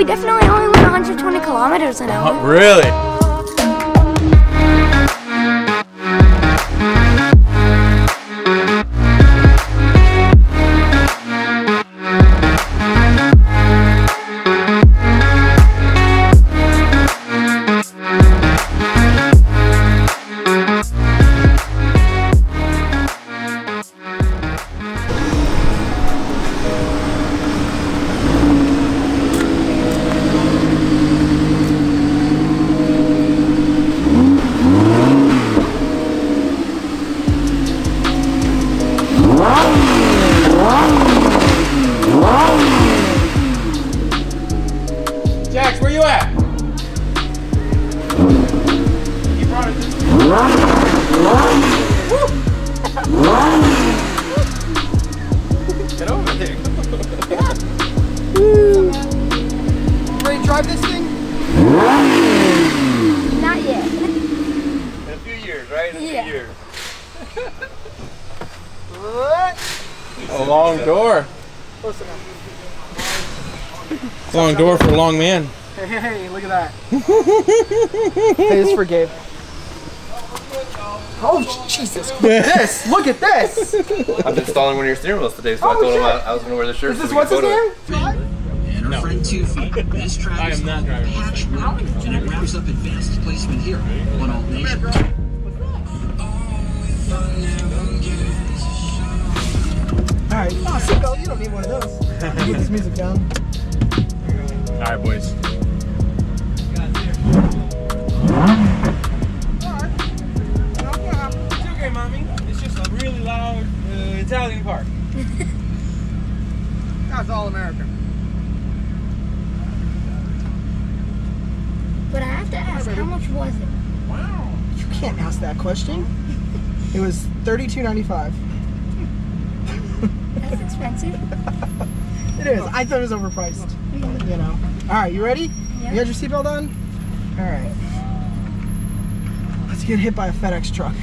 we definitely only went 120 kilometers an hour. Oh, really? Get over there. Ready to drive this thing? Not yet. In a few years, right? In a few years. A long door. Close enough. Long door for a long man. Hey, hey, hey, look at that. Hey, this is for Gabe. Oh, Jesus. This! Look at this! I've been installing one of your steering wheels today, so I told him I was going to wear the shirt. Is this what's his name? No. I am not driving. And it wraps up advanced placement here on all nations. Alright. Oh, Sicko, you don't need one of those. Get this music down. Alright, boys. Really loud Italian park. That's all American. But I have to ask, how much was it? Wow. You can't ask that question. It was $32.95. That's expensive. It is. I thought it was overpriced. You know. Alright, you ready? Yep. You got your seatbelt on? Alright. Let's get hit by a FedEx truck.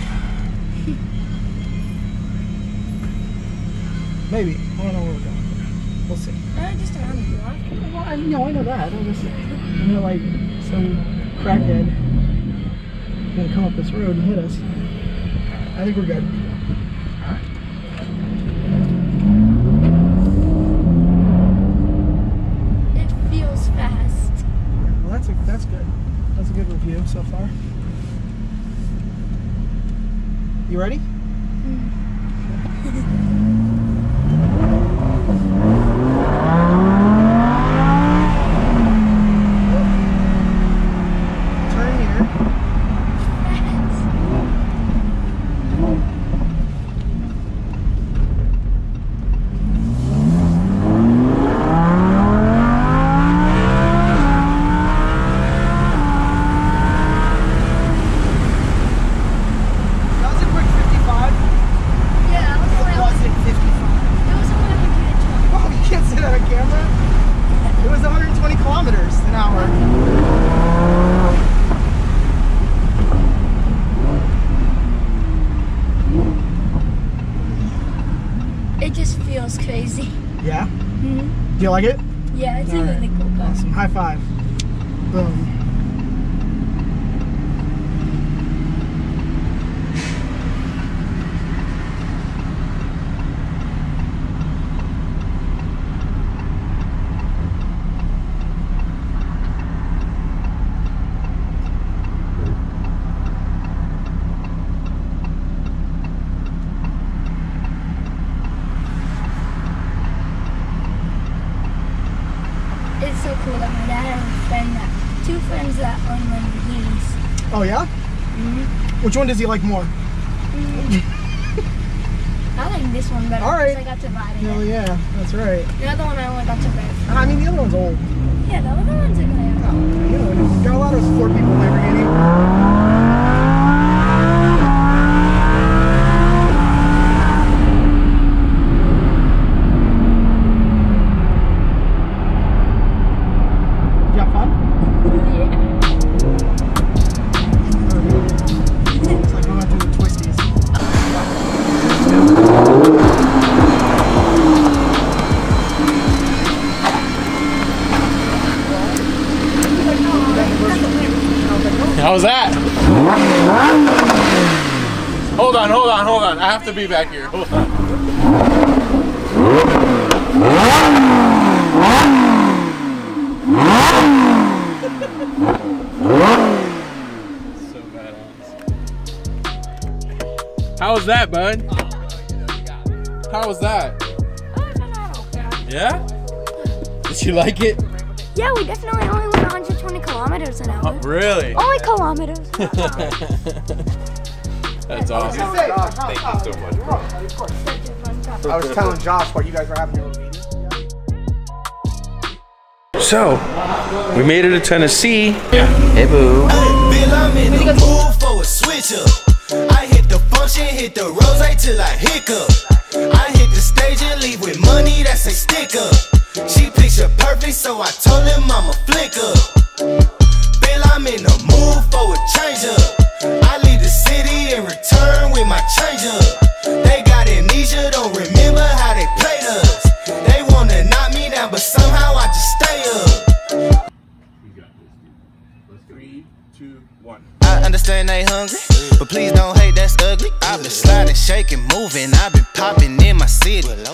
Maybe. I don't know where we're going. We'll see. Just around the block. Well, I know that. I'm just, like some crackhead gonna come up this road and hit us. I think we're good. Alright. It feels fast. Well, that's good. That's a good review so far. You ready? Mm. Do you like it? Yeah, it's really cool car. Awesome. High five. Boom. It's so cool that my dad has a friend two friends that own Lamborghinis. Oh yeah? Mm-hmm. Which one does he like more? Mm-hmm. I like this one better because I got to ride it. Oh yeah, that's right. The other one I only got to ride. I mean, the other one's old. Yeah, the other one's a good one. Oh, you know, got a lot of sport people in Lamborghini. Hold on. I have to be back here. Hold on. So badass. How was that, bud? How was that? Yeah? Did you like it? Yeah, we definitely only went 120 kilometers an hour. Oh, really? Only kilometers an hour. That's awesome. Thank you so much. Of course. I was telling Josh what you guys were having your meeting. So, we made it to Tennessee. Yeah. Hey, boo. I hit the function, hit the rose till I hiccup. I hit the stage and leave with money that's a sticker. She picture perfect, so I told him I'm a flicker. Bill, I'm in the mood for a change up. I leave the city and return with my change up. They got amnesia, don't remember how they played us. They wanna knock me down, but somehow I just stay up. We got this, dude. Let's go. 3, 2, 1. I understand they hungry, but please don't hate, that's ugly. I've been sliding, shaking, moving. I've been popping in my city.